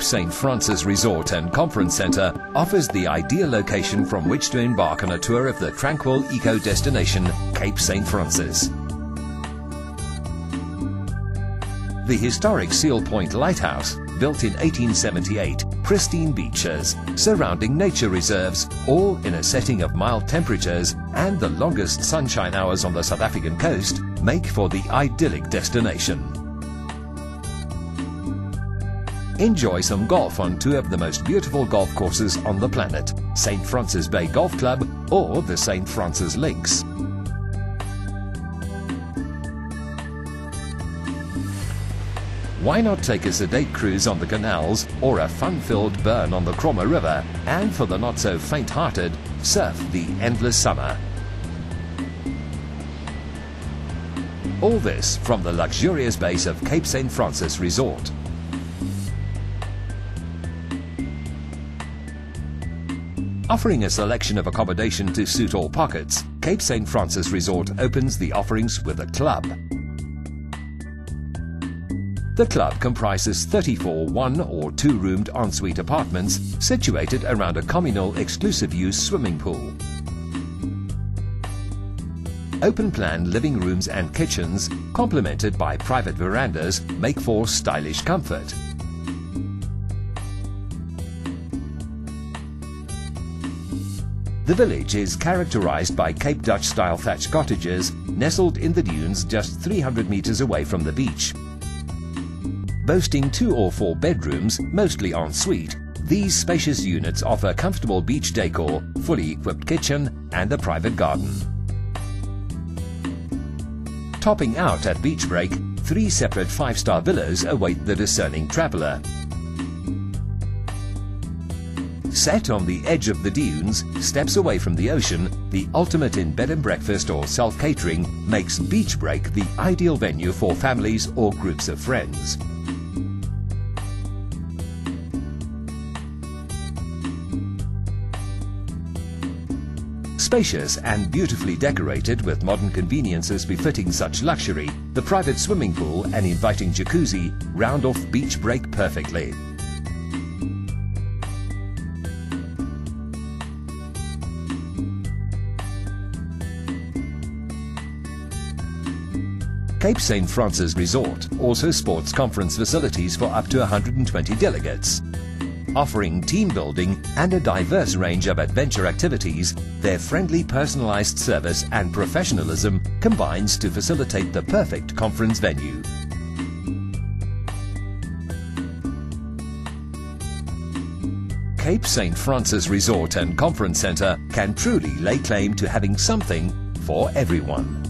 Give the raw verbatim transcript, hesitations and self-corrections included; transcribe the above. Cape Saint Francis Resort and Conference Center offers the ideal location from which to embark on a tour of the tranquil eco-destination Cape Saint Francis. The historic Seal Point Lighthouse, built in eighteen seventy-eight, pristine beaches, surrounding nature reserves, all in a setting of mild temperatures and the longest sunshine hours on the South African coast, make for the idyllic destination. Enjoy some golf on two of the most beautiful golf courses on the planet, Saint Francis Bay Golf Club or the Saint Francis Links. Why not take a sedate cruise on the canals or a fun-filled burn on the Kromme River, and for the not-so-faint-hearted, surf the endless summer. All this from the luxurious base of Cape Saint Francis Resort. Offering a selection of accommodation to suit all pockets, Cape Saint Francis Resort opens the offerings with a club. The club comprises thirty-four one- or two-roomed ensuite apartments situated around a communal exclusive-use swimming pool. Open-plan living rooms and kitchens, complemented by private verandas, make for stylish comfort. The village is characterized by Cape Dutch-style thatched cottages nestled in the dunes just three hundred meters away from the beach. Boasting two or four bedrooms, mostly en suite, these spacious units offer comfortable beach decor, fully equipped kitchen and a private garden. Topping out at Beachbreak, three separate five-star villas await the discerning traveller. Set on the edge of the dunes, steps away from the ocean, the ultimate in bed and breakfast or self-catering makes Beachbreak the ideal venue for families or groups of friends. Spacious and beautifully decorated with modern conveniences befitting such luxury, the private swimming pool and inviting jacuzzi round off Beachbreak perfectly. Cape Saint Francis Resort also sports conference facilities for up to one hundred twenty delegates. Offering team building and a diverse range of adventure activities, their friendly personalized service and professionalism combines to facilitate the perfect conference venue. Cape Saint Francis Resort and Conference Center can truly lay claim to having something for everyone.